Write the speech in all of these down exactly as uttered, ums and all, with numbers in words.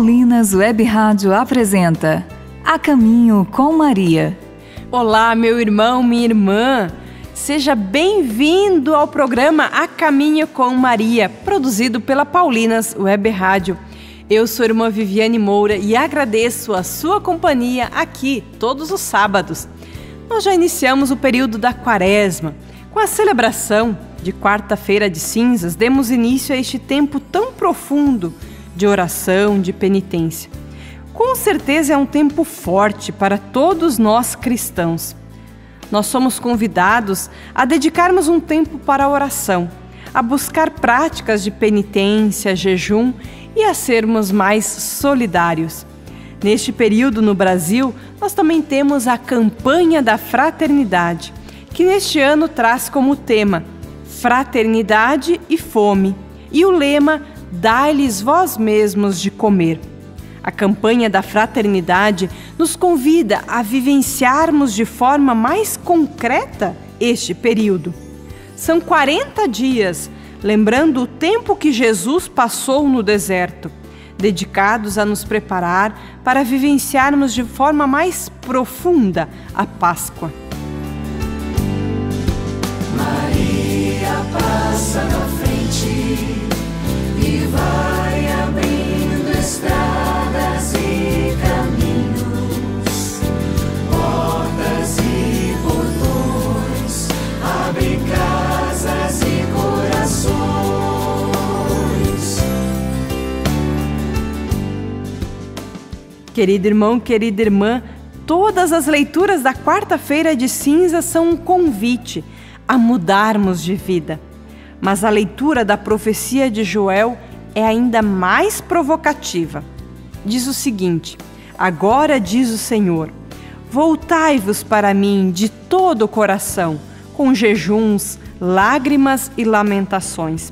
Paulinas Web Rádio apresenta A Caminho com Maria. Olá, meu irmão, minha irmã. Seja bem-vindo ao programa A Caminho com Maria, produzido pela Paulinas Web Rádio. Eu sou a irmã Viviane Moura e agradeço a sua companhia aqui todos os sábados. Nós já iniciamos o período da Quaresma. Com a celebração de quarta-feira de cinzas, demos início a este tempo tão profundo de oração, de penitência. Com certeza é um tempo forte para todos nós cristãos. Nós somos convidados a dedicarmos um tempo para a oração, a buscar práticas de penitência, jejum e a sermos mais solidários. Neste período no Brasil, nós também temos a Campanha da Fraternidade, que neste ano traz como tema Fraternidade e Fome e o lema Dá-lhes vós mesmos de comer. A Campanha da Fraternidade nos convida a vivenciarmos de forma mais concreta este período. São quarenta dias, lembrando o tempo que Jesus passou no deserto, dedicados a nos preparar para vivenciarmos de forma mais profunda a Páscoa. Maria passa na frente e vai abrindo estradas e caminhos, portas e portões, abre casas e corações. Querido irmão, querida irmã, todas as leituras da quarta-feira de cinza são um convite a mudarmos de vida. Mas a leitura da profecia de Joel é ainda mais provocativa. Diz o seguinte: agora diz o Senhor, voltai-vos para mim de todo o coração, com jejuns, lágrimas e lamentações.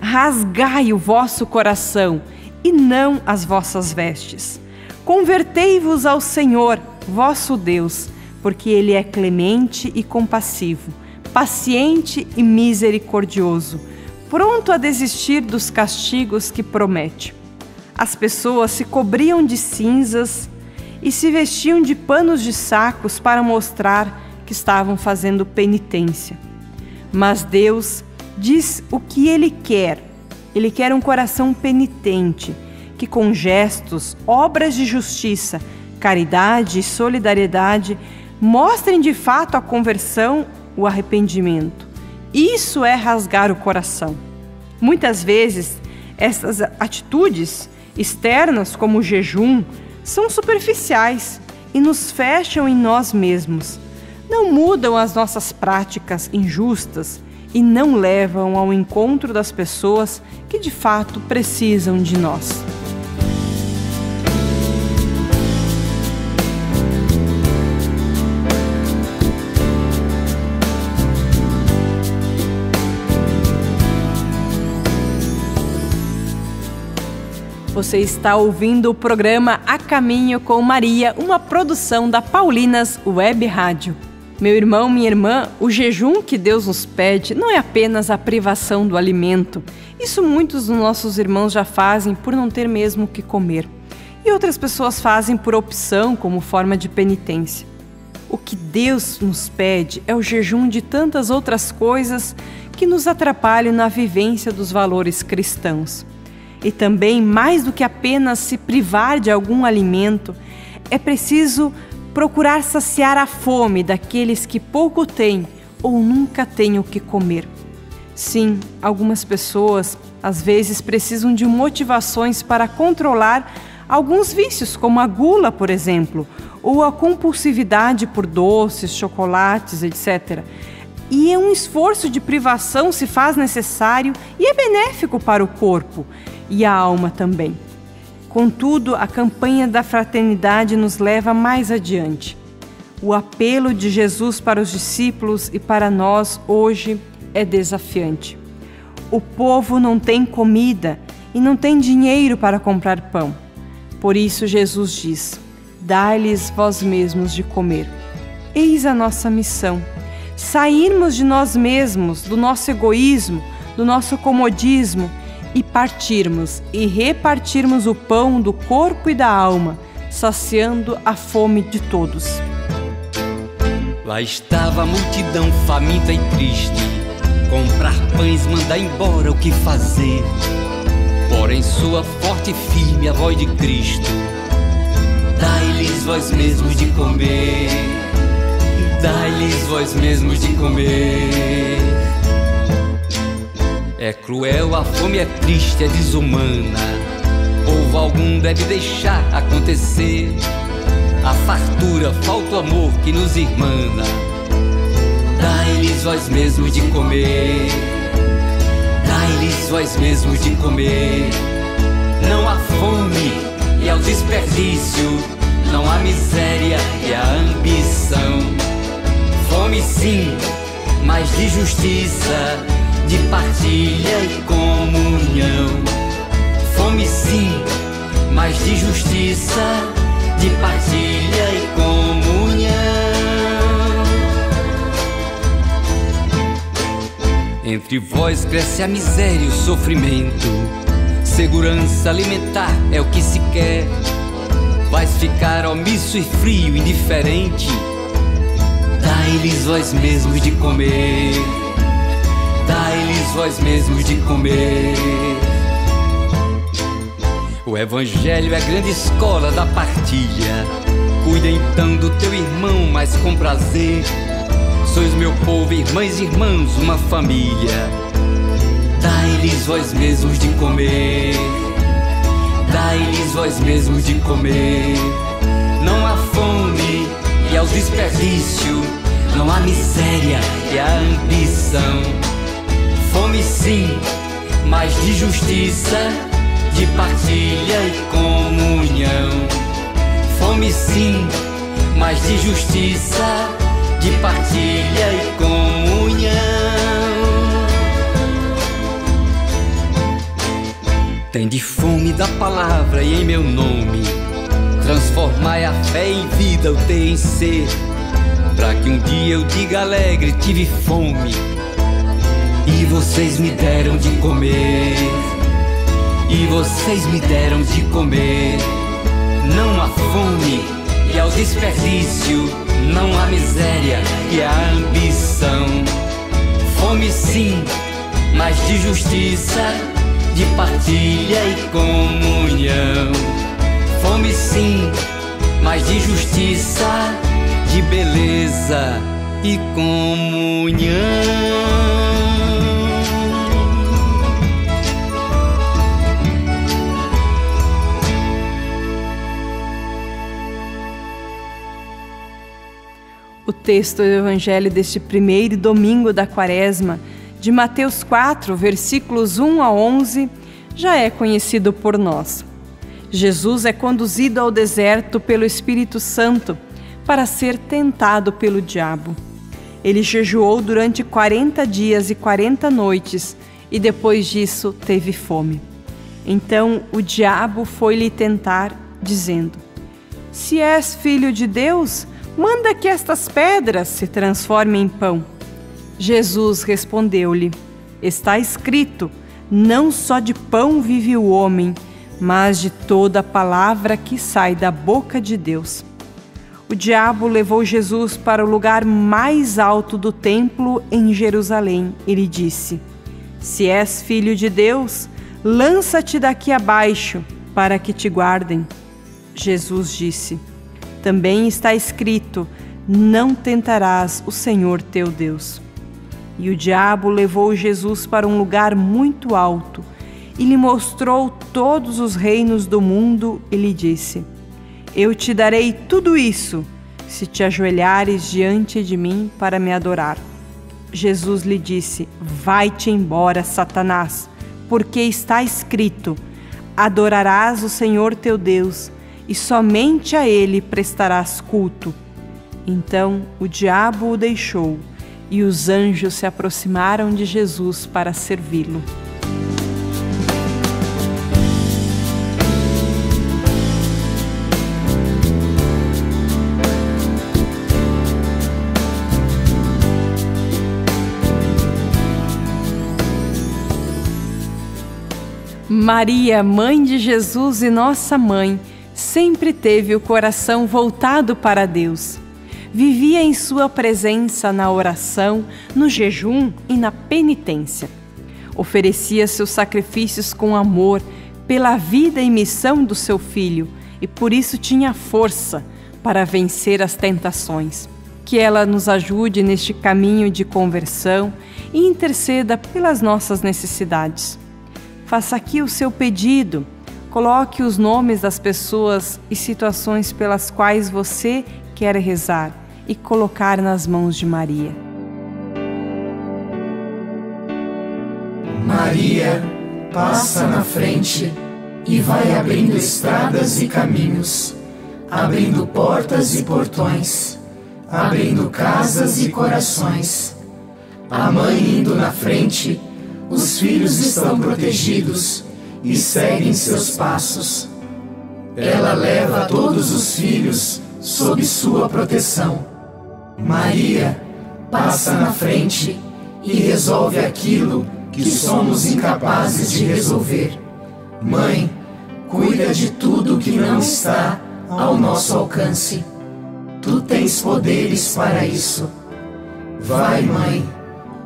Rasgai o vosso coração e não as vossas vestes. Convertei-vos ao Senhor, vosso Deus, porque Ele é clemente e compassivo, paciente e misericordioso, pronto a desistir dos castigos que promete. As pessoas se cobriam de cinzas e se vestiam de panos de sacos para mostrar que estavam fazendo penitência. Mas Deus diz o que Ele quer. Ele quer um coração penitente, que com gestos, obras de justiça, caridade e solidariedade mostrem de fato a conversão, o arrependimento. Isso é rasgar o coração. Muitas vezes, essas atitudes externas, como o jejum, são superficiais e nos fecham em nós mesmos. Não mudam as nossas práticas injustas e não levam ao encontro das pessoas que de fato precisam de nós. Você está ouvindo o programa A Caminho com Maria, uma produção da Paulinas Web Rádio. Meu irmão, minha irmã, o jejum que Deus nos pede não é apenas a privação do alimento. Isso muitos dos nossos irmãos já fazem por não ter mesmo o que comer. E outras pessoas fazem por opção, como forma de penitência. O que Deus nos pede é o jejum de tantas outras coisas que nos atrapalham na vivência dos valores cristãos. E também, mais do que apenas se privar de algum alimento, é preciso procurar saciar a fome daqueles que pouco têm ou nunca têm o que comer. Sim, algumas pessoas, às vezes, precisam de motivações para controlar alguns vícios, como a gula, por exemplo, ou a compulsividade por doces, chocolates, etcétera. E um esforço de privação se faz necessário e é benéfico para o corpo e a alma também. Contudo, a campanha da fraternidade nos leva mais adiante. O apelo de Jesus para os discípulos e para nós hoje é desafiante. O povo não tem comida e não tem dinheiro para comprar pão. Por isso Jesus diz: dai-lhes vós mesmos de comer. Eis a nossa missão. Sairmos de nós mesmos, do nosso egoísmo, do nosso comodismo e partirmos e repartirmos o pão do corpo e da alma, saciando a fome de todos. Lá estava a multidão faminta e triste, comprar pães, mandar embora o que fazer. Porém soa forte e firme a voz de Cristo: dai-lhes vós mesmos de comer, dai-lhes vós mesmos de comer. É cruel, a fome é triste, é desumana, povo algum deve deixar acontecer. A fartura, falta o amor que nos irmana, dai-lhes vós mesmos de comer, dai-lhes vós mesmos de comer. Não há fome e ao desperdício, não há miséria e a ambição. Fome sim, mas de justiça, de partilha e comunhão. Fome sim, mas de justiça, de partilha e comunhão. Entre vós cresce a miséria e o sofrimento, segurança alimentar é o que se quer. Vais ficar omisso e frio, indiferente, dai-lhes vós mesmos de comer, dai-lhes vós mesmos de comer. O evangelho é a grande escola da partilha, cuida então do teu irmão, mas com prazer. Sois meu povo, irmãs e irmãos, uma família, dai-lhes vós mesmos de comer, dai-lhes vós mesmos de comer. Não há fome e ao desperdício, não há miséria e a ambição. Fome sim, mas de justiça, de partilha e comunhão. Fome sim, mas de justiça, de partilha e comunhão. Tende fome da palavra e em meu nome, transformai a fé em vida, o ter em ser, pra que um dia eu diga alegre: tive fome e vocês me deram de comer, e vocês me deram de comer. Não há fome e ao desperdício, não há miséria e a ambição. Fome sim, mas de justiça, de partilha e comunhão. Fome sim, mas de justiça, de beleza e comunhão. O texto do Evangelho deste primeiro domingo da Quaresma, de Mateus quatro, versículos um a onze, já é conhecido por nós. Jesus é conduzido ao deserto pelo Espírito Santo para ser tentado pelo diabo. Ele jejuou durante quarenta dias e quarenta noites e depois disso teve fome. Então o diabo foi lhe tentar, dizendo: se és filho de Deus, manda que estas pedras se transformem em pão. Jesus respondeu-lhe: está escrito, não só de pão vive o homem, mas de toda a palavra que sai da boca de Deus. O diabo levou Jesus para o lugar mais alto do templo em Jerusalém. Ele disse: se és filho de Deus, lança-te daqui abaixo, para que te guardem. Jesus disse: também está escrito, não tentarás o Senhor teu Deus. E o diabo levou Jesus para um lugar muito alto e lhe mostrou todos os reinos do mundo e lhe disse: eu te darei tudo isso, se te ajoelhares diante de mim para me adorar. Jesus lhe disse: vai-te embora, Satanás, porque está escrito, adorarás o Senhor teu Deus, e somente a ele prestarás culto. Então o diabo o deixou, e os anjos se aproximaram de Jesus para servi-lo. Maria, mãe de Jesus e nossa mãe, sempre teve o coração voltado para Deus. Vivia em sua presença na oração, no jejum e na penitência. Oferecia seus sacrifícios com amor pela vida e missão do seu filho e por isso tinha força para vencer as tentações. Que ela nos ajude neste caminho de conversão e interceda pelas nossas necessidades. Faça aqui o seu pedido, coloque os nomes das pessoas e situações pelas quais você quer rezar e colocar nas mãos de Maria. Maria passa na frente e vai abrindo estradas e caminhos, abrindo portas e portões, abrindo casas e corações. A mãe indo na frente, os filhos estão protegidos e seguem seus passos. Ela leva todos os filhos sob sua proteção. Maria passa na frente e resolve aquilo que somos incapazes de resolver. Mãe, cuida de tudo que não está ao nosso alcance. Tu tens poderes para isso. Vai, Mãe,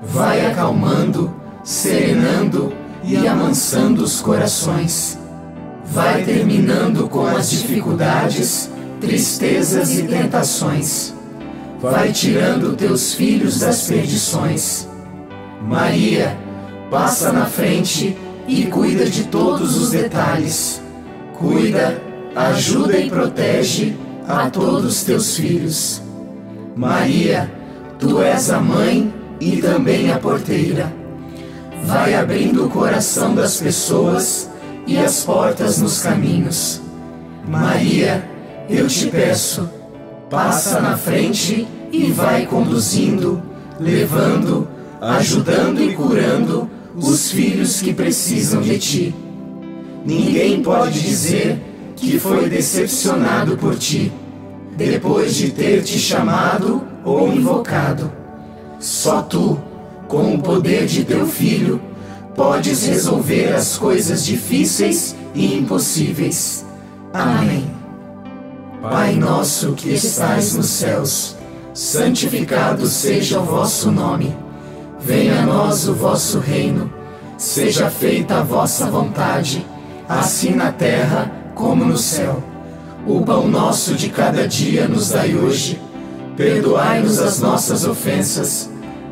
vai acalmando, serenando e amansando os corações. Vai terminando com as dificuldades, tristezas e tentações. Vai tirando teus filhos das perdições. Maria passa na frente e cuida de todos os detalhes. Cuida, ajuda e protege a todos teus filhos. Maria, tu és a mãe e também a porteira. Vai abrindo o coração das pessoas e as portas nos caminhos. Maria, eu te peço, passa na frente e vai conduzindo, levando, ajudando e curando os filhos que precisam de ti. Ninguém pode dizer que foi decepcionado por ti, depois de ter te chamado ou invocado. Só tu, com o poder de teu filho, podes resolver as coisas difíceis e impossíveis. Amém. Pai nosso que estais nos céus, santificado seja o vosso nome. Venha a nós o vosso reino. Seja feita a vossa vontade, assim na terra como no céu. O pão nosso de cada dia nos dai hoje. Perdoai-nos as nossas ofensas,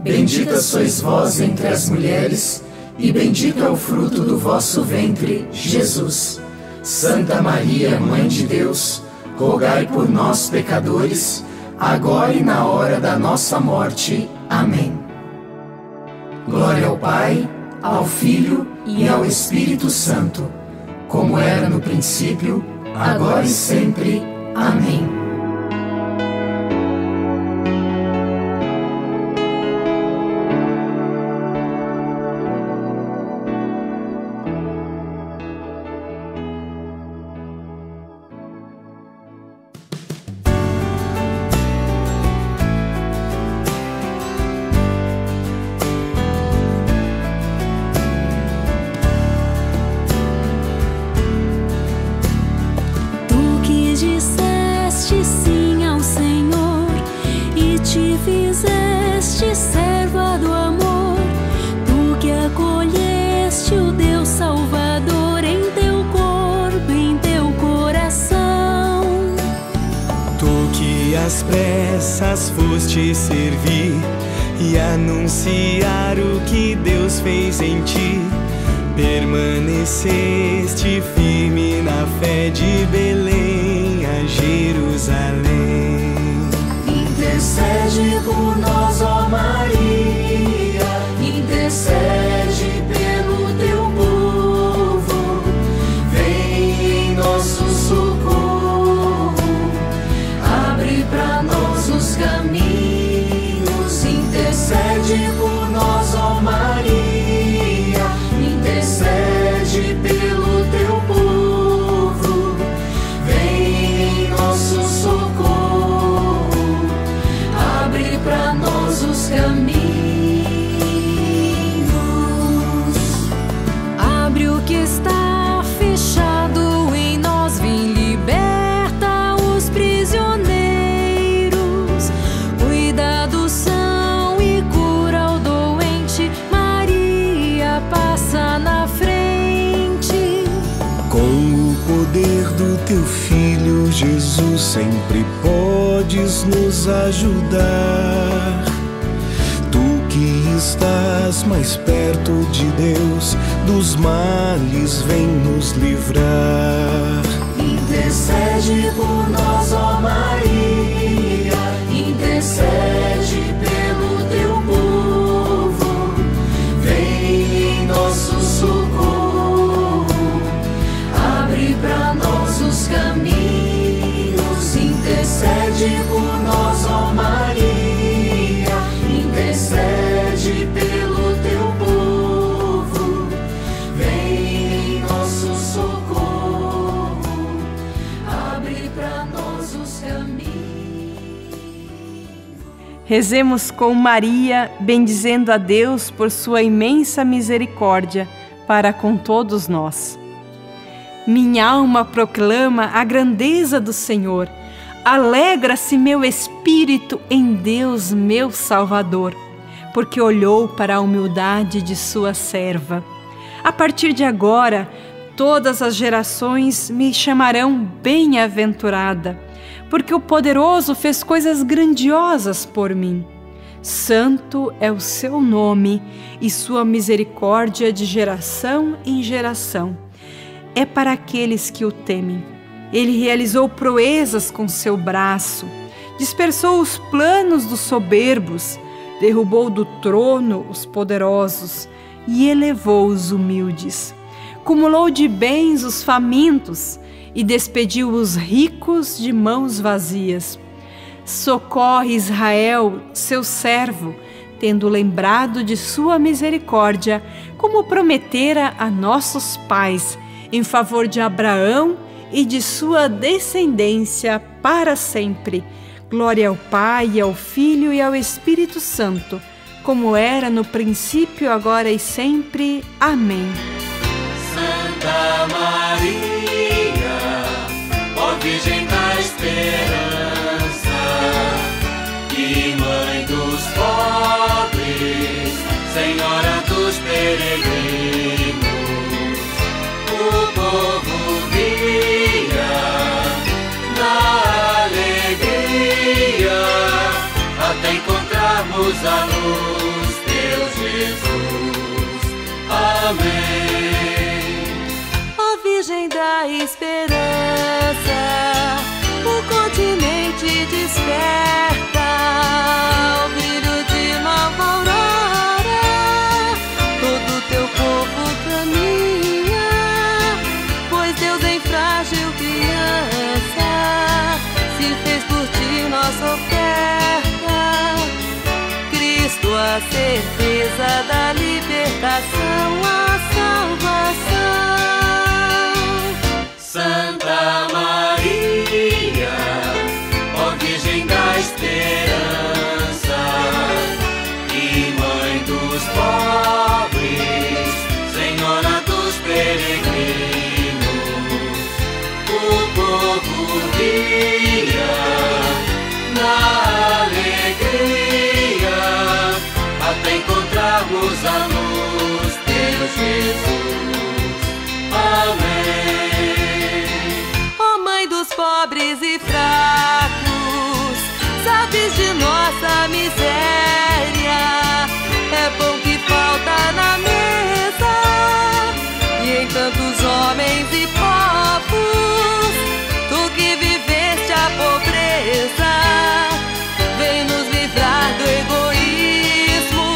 Bendita sois vós entre as mulheres, e bendito é o fruto do vosso ventre, Jesus. Santa Maria, Mãe de Deus, rogai por nós, pecadores, agora e na hora da nossa morte. Amém. Glória ao Pai, ao Filho e ao Espírito Santo, como era no princípio, agora e sempre. Amém. Tu que disseste pressas foste servir e anunciar o que Deus fez em ti. Permaneceste firme na fé de Belém a Jerusalém. Intercede por nós, ó Maria, intercede pelo teu povo, vem em nosso socorro, abre para nós os caminhos. Intercede por nós, ó Maria, intercede pelo teu povo, vem em nosso socorro, abre para nós os caminhos. Teu Filho Jesus sempre podes nos ajudar. Tu que estás mais perto de Deus, dos males vem nos livrar. Intercede por nós, ó Maria, intercede pelo teu povo, vem em nosso socorro, abre pra nós os caminhos. Intercede por nós, ó Maria, intercede pelo teu povo, vem em nosso socorro, abre para nós os caminhos. Rezemos com Maria, bendizendo a Deus por sua imensa misericórdia para com todos nós. Minha alma proclama a grandeza do Senhor. Alegra-se meu espírito em Deus, meu Salvador, porque olhou para a humildade de sua serva. A partir de agora, todas as gerações me chamarão bem-aventurada, porque o Poderoso fez coisas grandiosas por mim. Santo é o seu nome e sua misericórdia de geração em geração. É para aqueles que o temem. Ele realizou proezas com seu braço, dispersou os planos dos soberbos, derrubou do trono os poderosos e elevou os humildes. Cumulou de bens os famintos e despediu os ricos de mãos vazias. Socorre Israel, seu servo, tendo lembrado de sua misericórdia, como prometera a nossos pais, em favor de Abraão e de sua descendência para sempre. Glória ao Pai, ao Filho e ao Espírito Santo, como era no princípio, agora e sempre. Amém. Santa Maria, ó Virgem da Esperança, e Mãe dos pobres, Senhora dos peregrinos, o povo via na alegria até encontrarmos a luz, teu Jesus. Amém. Ó Virgem da Esperança, o continente desperta ao brilho de nova aurora, todo teu povo caminha. Frágil criança, se fez por ti nossa oferta. Cristo, a certeza da libertação, a salvação. Santa Maria, ó Virgem da Esperança, e Mãe dos pobres, Senhora dos peregrinos, na alegria até encontrarmos a luz, teu Jesus. Amém. Ó Mãe dos pobres e fracos, nossa miséria. É pão que falta na mesa, e em tantos homens e povos, tu que viveste a pobreza, vem nos livrar do egoísmo,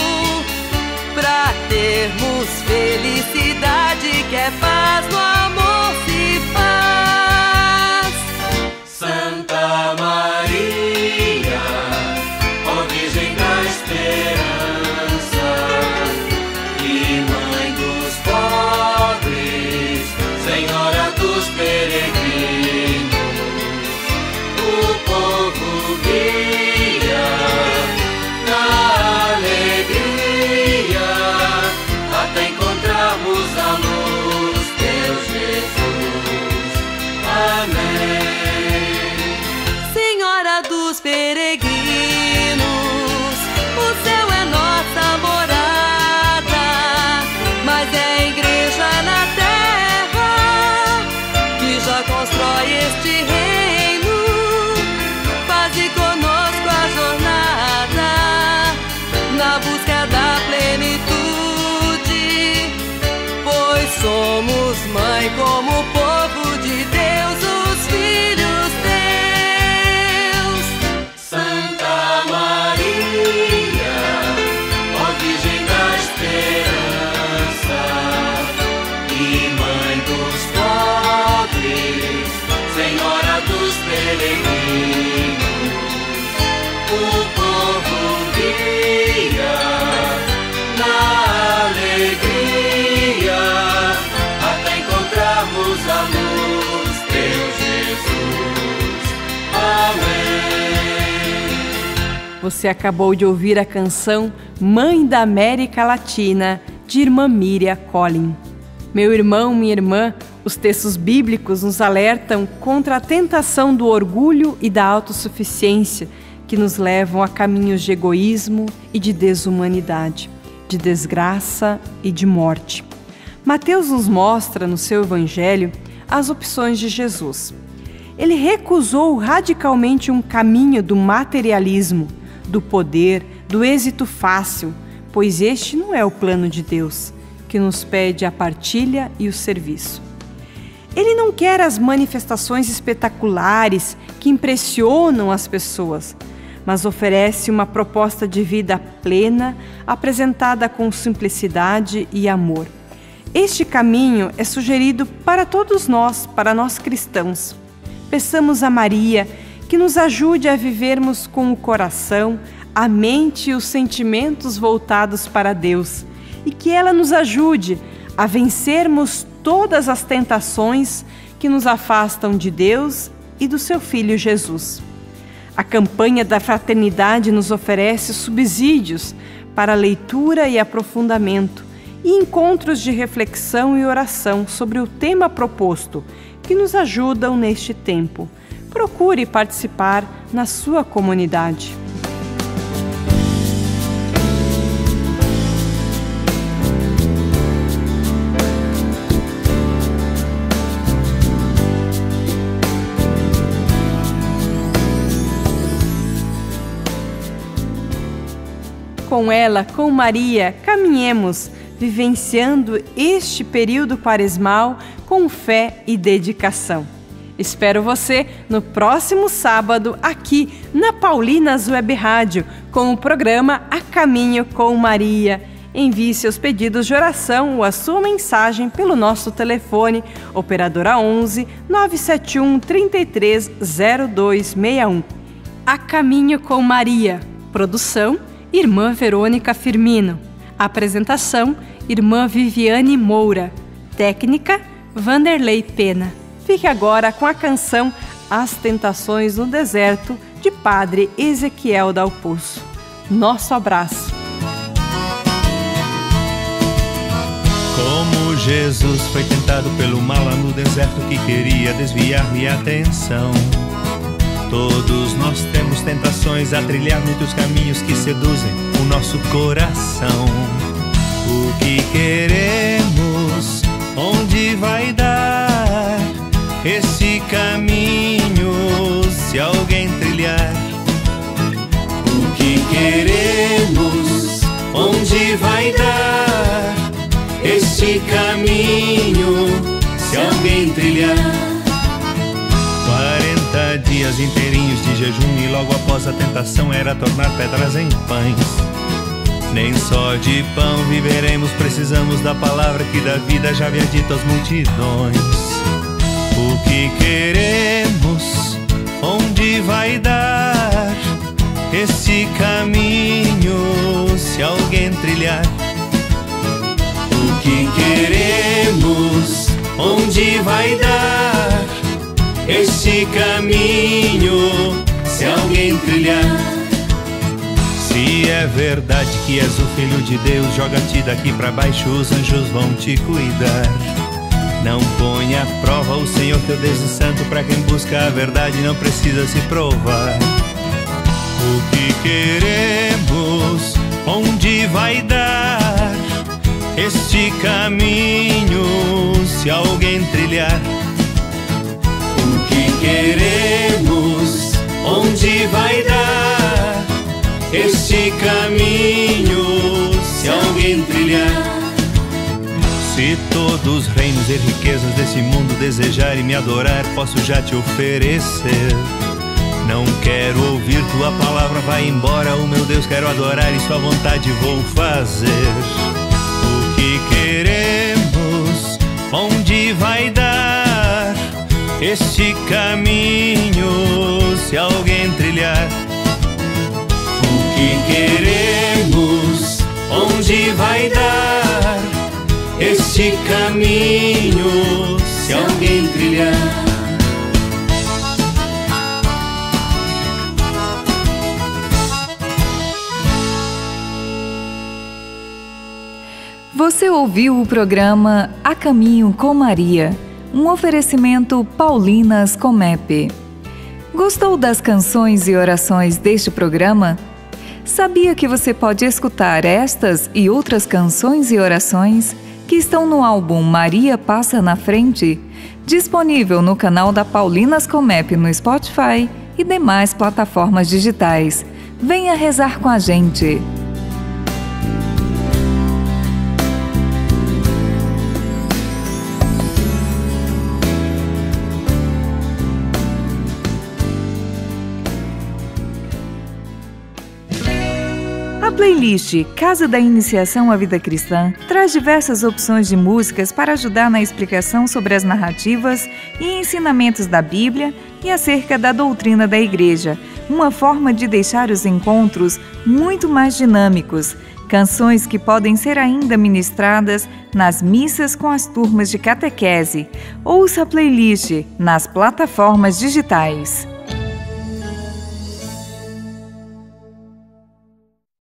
pra termos felicidade que é paz no amor se faz. Santa Maria, ó Virgem da Esperança, e Mãe dos pobres, Senhora dos peregrinos, o povo guia na alegria, até encontrarmos a luz, teu Jesus. Amém. Senhora dos peregrinos, somos mãe como o povo de Deus, os filhos teus. Santa Maria, ó Virgem da Esperança, e Mãe dos pobres, Senhora dos peregrinos, o povo guia na alegria, a luz, teu Jesus. Amém. Você acabou de ouvir a canção Mãe da América Latina, de irmã Miriam Collin. Meu irmão, minha irmã, os textos bíblicos nos alertam contra a tentação do orgulho e da autossuficiência que nos levam a caminhos de egoísmo e de desumanidade, de desgraça e de morte. Mateus nos mostra, no seu Evangelho, as opções de Jesus. Ele recusou radicalmente um caminho do materialismo, do poder, do êxito fácil, pois este não é o plano de Deus, que nos pede a partilha e o serviço. Ele não quer as manifestações espetaculares que impressionam as pessoas, mas oferece uma proposta de vida plena, apresentada com simplicidade e amor. Este caminho é sugerido para todos nós, para nós cristãos. Peçamos a Maria que nos ajude a vivermos com o coração, a mente e os sentimentos voltados para Deus, e que ela nos ajude a vencermos todas as tentações que nos afastam de Deus e do seu Filho Jesus. A campanha da Fraternidade nos oferece subsídios para leitura e aprofundamento, e encontros de reflexão e oração sobre o tema proposto, que nos ajudam neste tempo. Procure participar na sua comunidade. Com ela, com Maria, caminhemos, vivenciando este período quaresmal com fé e dedicação. Espero você no próximo sábado aqui na Paulinas Web Rádio com o programa A Caminho com Maria. Envie seus pedidos de oração ou a sua mensagem pelo nosso telefone operadora onze, nove sete um, três três zero dois seis um. A Caminho com Maria. Produção: irmã Verônica Firmino. Apresentação: irmã Viviane Moura. Técnica: Vanderlei Pena. Fique agora com a canção As Tentações no Deserto, de padre Ezequiel Dalpoço. Nosso abraço. Como Jesus foi tentado pelo mal lá no deserto, que queria desviar minha atenção. Todos nós temos tentações a trilhar, muitos caminhos que seduzem o nosso coração. O que queremos? Onde vai dar esse caminho se alguém trilhar? O que veremos onde vai dar este caminho se alguém trilhar. Quarenta dias inteirinhos de jejum, e logo após a tentação era tornar pedras em pães. Nem só de pão viveremos, precisamos da palavra que dá vida, já havia dito às multidões. O que queremos, onde vai dar esse caminho se alguém trilhar? O que queremos, onde vai dar este caminho se alguém trilhar? Se é verdade que és o Filho de Deus, joga-te daqui pra baixo, os anjos vão te cuidar. Não ponha à prova o Senhor teu Deus e Santo, pra quem busca a verdade não precisa se provar. O que queremos, onde vai dar este caminho se alguém trilhar? O que queremos, onde vai dar este caminho se alguém trilhar? Se todos os reinos e riquezas desse mundo desejar e me adorar, posso já te oferecer. Não quero ouvir tua palavra, vai embora, o meu Deus quero adorar e sua vontade vou fazer. O que queremos, onde vai dar este caminho se alguém trilhar? O que queremos, onde vai dar este caminho se alguém trilhar? Você ouviu o programa A Caminho com Maria, um oferecimento Paulinas Comep. Gostou das canções e orações deste programa? Sabia que você pode escutar estas e outras canções e orações que estão no álbum Maria Passa na Frente, disponível no canal da Paulinas Comep no Spotify e demais plataformas digitais. Venha rezar com a gente! Playlist Casa da Iniciação à Vida Cristã traz diversas opções de músicas para ajudar na explicação sobre as narrativas e ensinamentos da Bíblia e acerca da doutrina da Igreja, uma forma de deixar os encontros muito mais dinâmicos, canções que podem ser ainda ministradas nas missas com as turmas de catequese. Ouça a playlist nas plataformas digitais.